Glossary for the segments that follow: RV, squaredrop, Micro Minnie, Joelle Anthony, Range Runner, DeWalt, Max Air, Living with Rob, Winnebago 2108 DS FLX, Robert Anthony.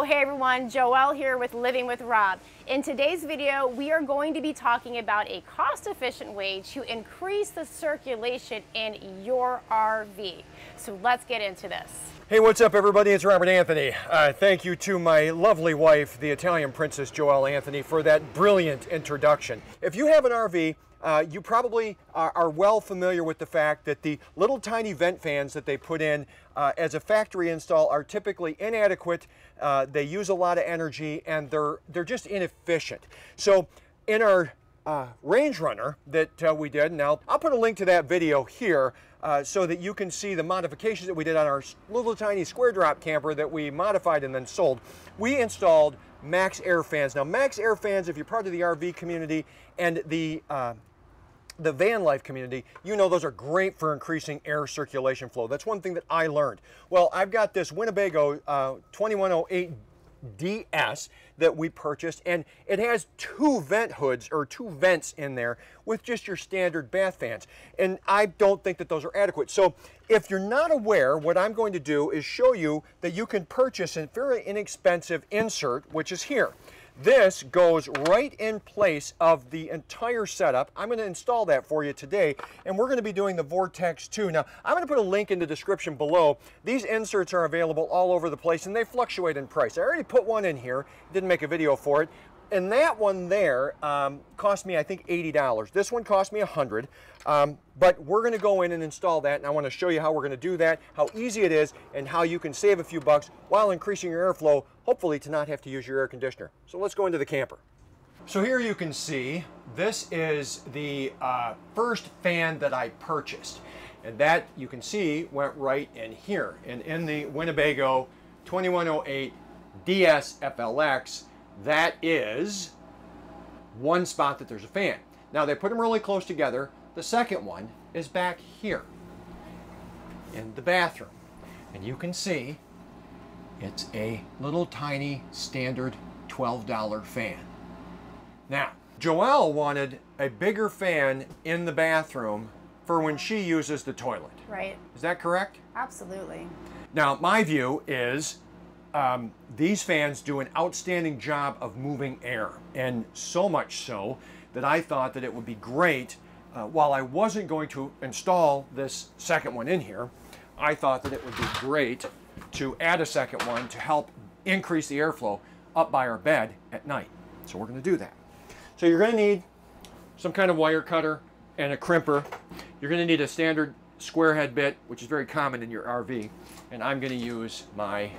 Well, hey everyone, Joelle here with Living with Rob. In today's video, we are going to be talking about a cost-efficient way to increase the circulation in your RV. So let's get into this. Hey, what's up everybody? It's Robert Anthony. Thank you to my lovely wife, the Italian princess Joelle Anthony, for that brilliant introduction. If you have an RV, you probably are well familiar with the fact that the little tiny vent fans that they put in as a factory install are typically inadequate. They use a lot of energy and they're just inefficient. So in our Range Runner that we did, and I'll put a link to that video here so that you can see the modifications that we did on our little tiny square drop camper that we modified and then sold. We installed Max Air fans. Now Max Air fans, if you're part of the RV community and the van life community, you know those are great for increasing air circulation flow. That's one thing that I learned. Well, I've got this Winnebago 2108 DS that we purchased, and it has two vent hoods or two vents in there with just your standard bath fans, and I don't think that those are adequate. So if you're not aware, what I'm going to do is show you that you can purchase a very inexpensive insert, which is here. This goes right in place of the entire setup. I'm going to install that for you today, and we're going to be doing the Vortex 2. Now, I'm going to put a link in the description below. These inserts are available all over the place, and they fluctuate in price. I already put one in here, didn't make a video for it, and that one there cost me, I think, $80. This one cost me $100, but we're going to go in and install that, and I want to show you how we're going to do that, how easy it is, and how you can save a few bucks while increasing your airflow, hopefully to not have to use your air conditioner. So let's go into the camper. So here you can see, this is the first fan that I purchased. And that, you can see, went right in here. And in the Winnebago 2108 DS FLX, that is one spot that there's a fan. Now they put them really close together. The second one is back here in the bathroom. And you can see, it's a little tiny standard $12 fan. Now, Joelle wanted a bigger fan in the bathroom for when she uses the toilet. Right. Is that correct? Absolutely. Now, my view is these fans do an outstanding job of moving air, and so much so that I thought that it would be great, while I wasn't going to install this second one in here, I thought that it would be great to add a second one to help increase the airflow up by our bed at night. So we're going to do that. So you're going to need some kind of wire cutter and a crimper. You're going to need a standard square head bit, which is very common in your RV. And I'm going to use my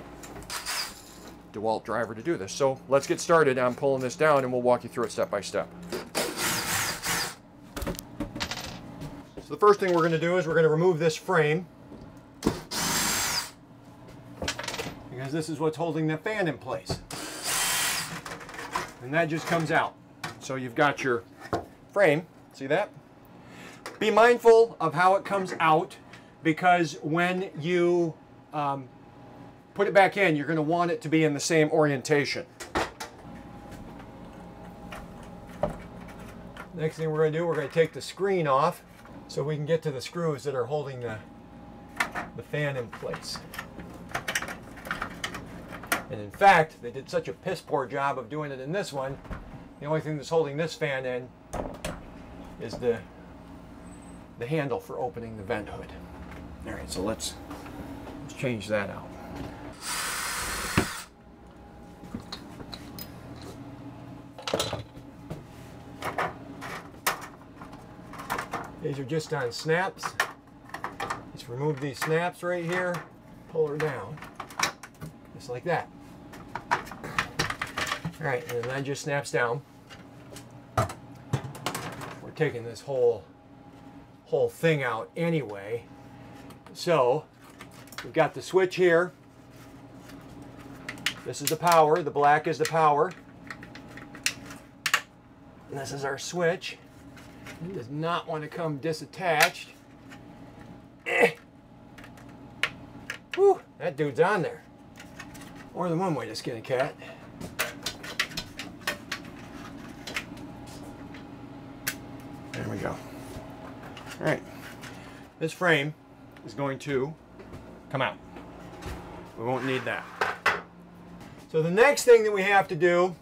DeWalt driver to do this. So let's get started. I'm pulling this down and we'll walk you through it step by step. So the first thing we're going to do is we're going to remove this frame, because this is what's holding the fan in place. And that just comes out. So you've got your frame, see that? Be mindful of how it comes out, because when you put it back in, you're going to want it to be in the same orientation. Next thing we're going to do, we're going to take the screen off so we can get to the screws that are holding the fan in place. And in fact, they did such a piss poor job of doing it in this one, the only thing that's holding this fan in is the handle for opening the vent hood. All right, so let's change that out. These are just on snaps. Just remove these snaps right here, pull her down, just like that. All right, and then that just snaps down. We're taking this whole thing out anyway. So we've got the switch here. This is the power. The black is the power. And this is our switch. It does not want to come disattached. Whew, that dude's on there. More than one way to skin a cat. There we go. All right. This frame is going to come out. We won't need that. So the next thing that we have to do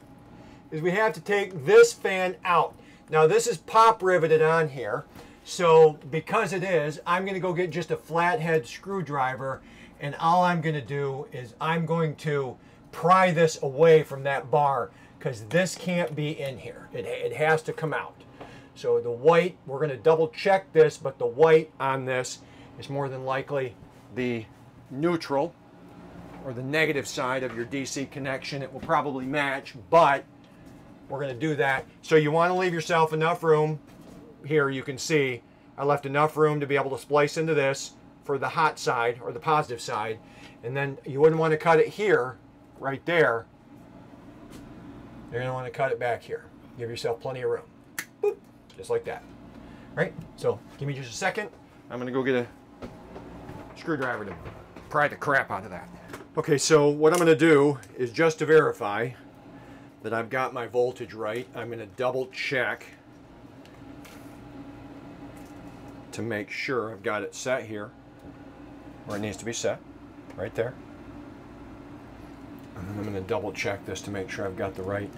is we have to take this fan out. Now this is pop riveted on here. So because it is, I'm going to go get just a flathead screwdriver, and all I'm going to do is I'm going to pry this away from that bar, because this can't be in here. It has to come out. So the white, we're going to double check this, but the white on this is more than likely the neutral or the negative side of your DC connection. It will probably match, but we're going to do that. So you want to leave yourself enough room. Here you can see I left enough room to be able to splice into this for the hot side or the positive side, and then you wouldn't want to cut it here, right there. You're going to want to cut it back here. Give yourself plenty of room. Boop. Just like that. All right, so give me just a second. I'm going to go get a screwdriver to pry the crap out of that. Okay, so what I'm going to do is, just to verify that I've got my voltage right, I'm going to double check to make sure I've got it set here where it needs to be set, right there. And then I'm going to double check this to make sure I've got the right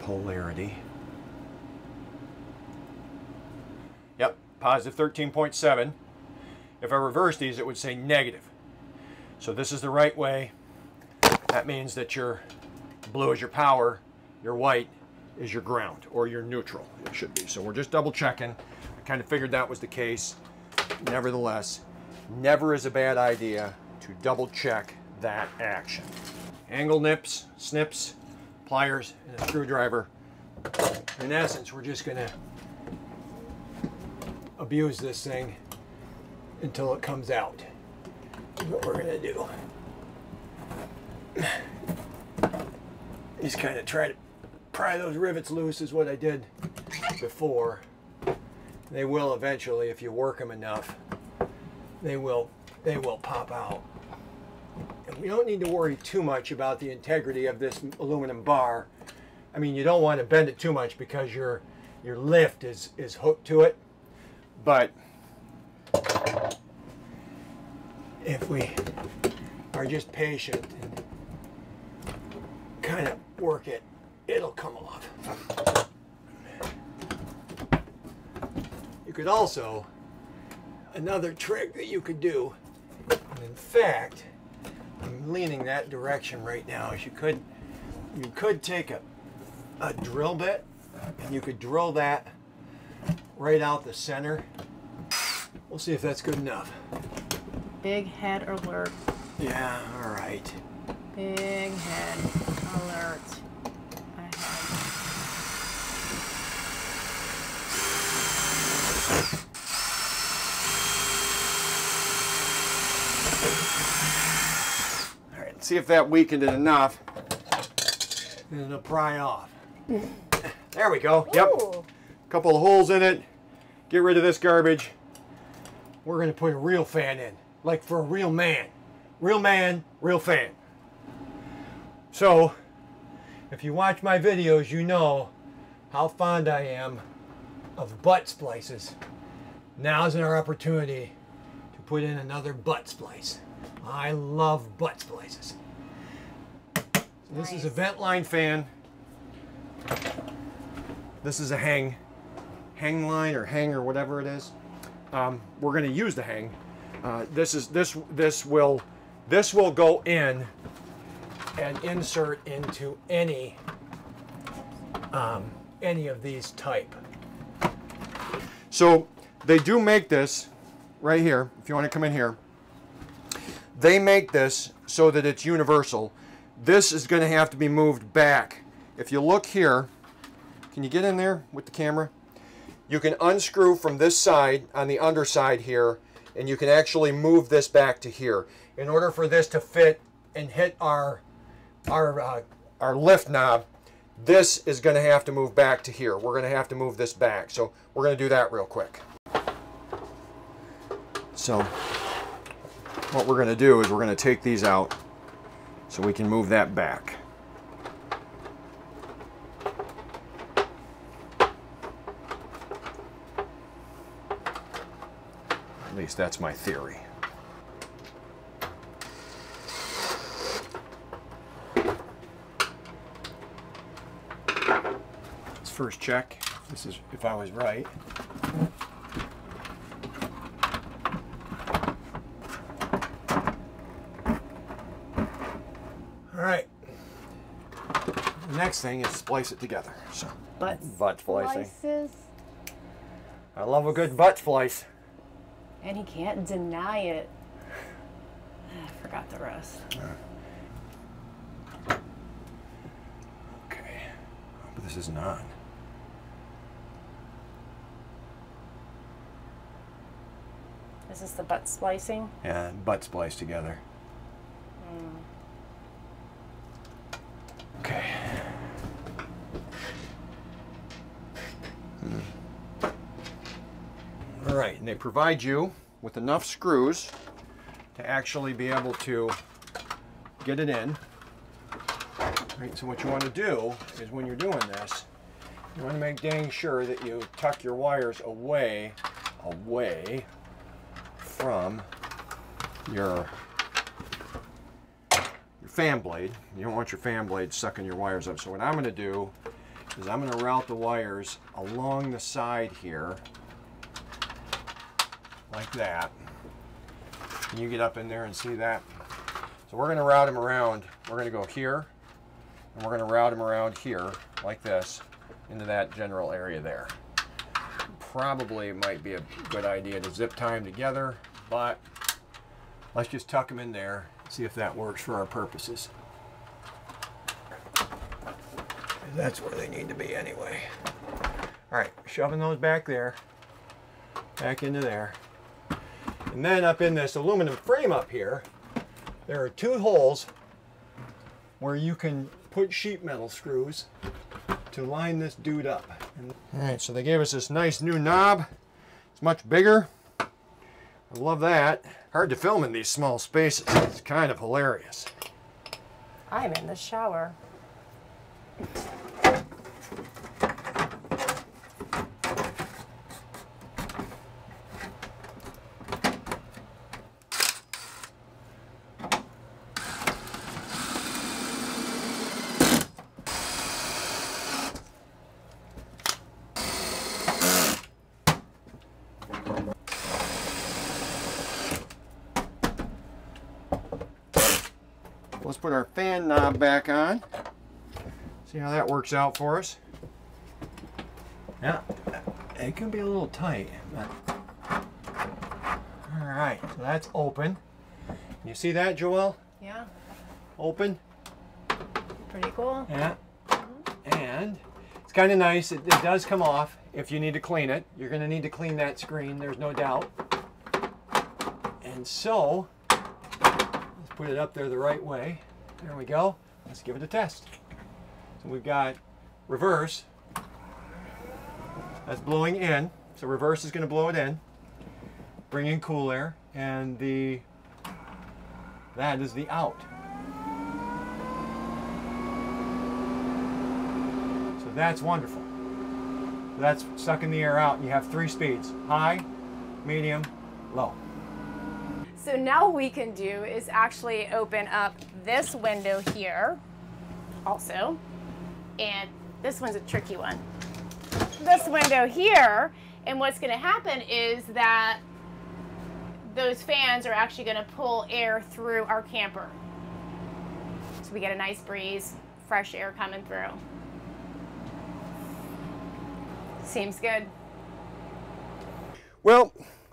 polarity. Yep, positive 13.7. If I reverse these, it would say negative. So this is the right way. That means that your blue is your power, your white is your ground, or your neutral, it should be. So we're just double checking. I kind of figured that was the case. Nevertheless, never is a bad idea to double check that action. Angle nips, snips, pliers, and a screwdriver. In essence, we're just gonna abuse this thing until it comes out. That's what we're gonna do. Just kind of try to pry those rivets loose is what I did before. They will eventually, if you work them enough, they will pop out. And we don't need to worry too much about the integrity of this aluminum bar. I mean, you don't want to bend it too much because your lift is hooked to it. But if we are just patient and kind of work it, it'll come off. You could also, another trick that you could do, and in fact, I'm leaning that direction right now, is you could take a drill bit and you could drill that right out the center. We'll see if that's good enough. Big head alert. Yeah, all right. Big head alert. All right, let's see if that weakened it enough. And it'll pry off. There we go. Yep. Ooh. Couple of holes in it. Get rid of this garbage. We're going to put a real fan in, like for a real man. Real man, real fan. So, if you watch my videos, you know how fond I am of butt splices. Now's our opportunity to put in another butt splice. I love butt splices. Nice. This is a vent line fan. This is a hang line or hanger, whatever it is. We're going to use the hang. This will go in and insert into any of these type. So they do make this right here. If you want to come in here, they make this so that it's universal. This is going to have to be moved back. If you look here, can you get in there with the camera? You can unscrew from this side on the underside here, and you can actually move this back to here. In order for this to fit and hit our lift knob, this is going to have to move back to here. We're going to have to move this back. So we're going to do that real quick. So what we're going to do is we're going to take these out so we can move that back. At least that's my theory. first check. This is if I was right. All right. The next thing is splice it together. So butt splicing. I love a good butt splice. And he can't deny it. I forgot the rest. Okay. Hope this isn't on. Is this the butt splicing? Yeah, butt splice together. Okay. All right, and they provide you with enough screws to actually be able to get it in. Right, so what you want to do is when you're doing this, you want to make dang sure that you tuck your wires away from your fan blade. You don't want your fan blade sucking your wires up. So what I'm going to do is I'm going to route the wires along the side here like that. Can you get up in there and see that? So we're going to route them around. We're going to go here, and we're going to route them around here like this into that general area there. Probably might be a good idea to zip tie them together, but let's just tuck them in there, see if that works for our purposes. That's where they need to be anyway. All right, shoving those back there, back into there. And then up in this aluminum frame up here, there are two holes where you can put sheet metal screws to line this dude up. All right, so they gave us this nice new knob. It's much bigger. I love that. Hard to film in these small spaces. It's kind of hilarious. I'm in the shower. Let's put our fan knob back on. See how that works out for us. Yeah, it can be a little tight. But... all right, so that's open. You see that, Joelle? Yeah. Open. Pretty cool. Yeah. Mm-hmm. And it's kind of nice. It does come off if you need to clean it. You're going to need to clean that screen, there's no doubt. And so, put it up there the right way. There we go. Let's give it a test. So we've got reverse. That's blowing in. So reverse is going to blow it in, bring in cool air, and that is the out. So that's wonderful. That's sucking the air out. You have three speeds: high, medium, low. So now what we can do is actually open up this window here also, and this one's a tricky one. This window here, and what's going to happen is that those fans are actually going to pull air through our camper. So we get a nice breeze, fresh air coming through. Seems good. Well,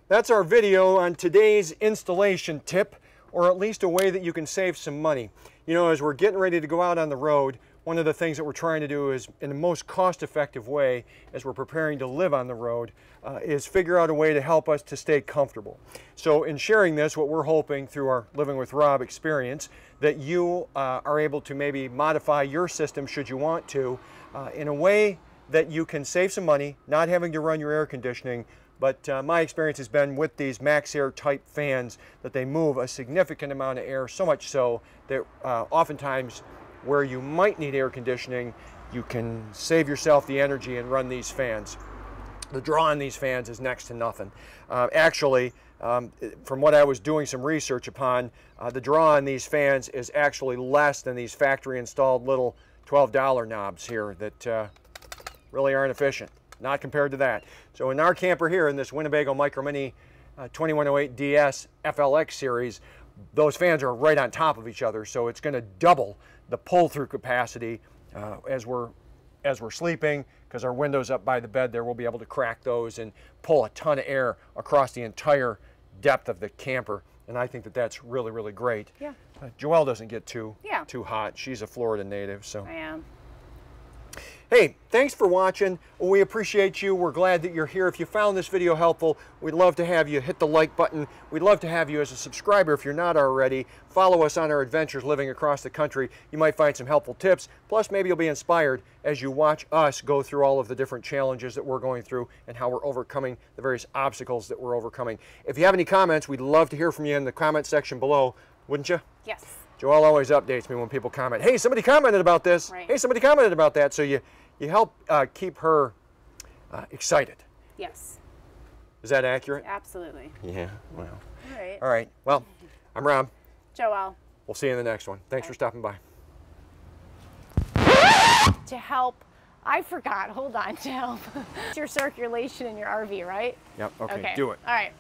that's our video on today's installation tip, or at least a way that you can save some money. You know, as we're getting ready to go out on the road, one of the things that we're trying to do is, in the most cost-effective way, as we're preparing to live on the road, is figure out a way to help us to stay comfortable. So in sharing this, what we're hoping through our Living with Rob experience, that you are able to maybe modify your system should you want to, in a way that you can save some money, not having to run your air conditioning. But my experience has been with these Max Air type fans that they move a significant amount of air, so much so that oftentimes where you might need air conditioning, you can save yourself the energy and run these fans. The draw on these fans is next to nothing. From what I was doing some research upon, the draw on these fans is actually less than these factory installed little $12 knobs here that really aren't efficient, not compared to that. So in our camper here, in this Winnebago Micro Minnie 2108 DS FLX series, those fans are right on top of each other, so it's going to double the pull-through capacity as we're sleeping, because our windows up by the bed there, we'll be able to crack those and pull a ton of air across the entire depth of the camper. And I think that that's really, really great. Yeah. Joelle doesn't get too hot. She's a Florida native, so. I am. Hey, thanks for watching. We appreciate you. We're glad that you're here. If you found this video helpful, we'd love to have you hit the like button. We'd love to have you as a subscriber if you're not already. Follow us on our adventures living across the country. You might find some helpful tips. Plus, maybe you'll be inspired as you watch us go through all of the different challenges that we're going through and how we're overcoming the various obstacles that we're overcoming. If you have any comments, we'd love to hear from you in the comment section below. Wouldn't you? Yes. Joelle always updates me when people comment, hey, somebody commented about this. Right. Hey, somebody commented about that. So you help keep her excited. Yes. Is that accurate? Absolutely. Yeah, well. All right. All right. Well, I'm Rob. Joelle. We'll see you in the next one. Thanks for stopping by. To help, I forgot. Hold on, to help. It's your circulation in your RV, right? Yep. Okay. Do it. All right.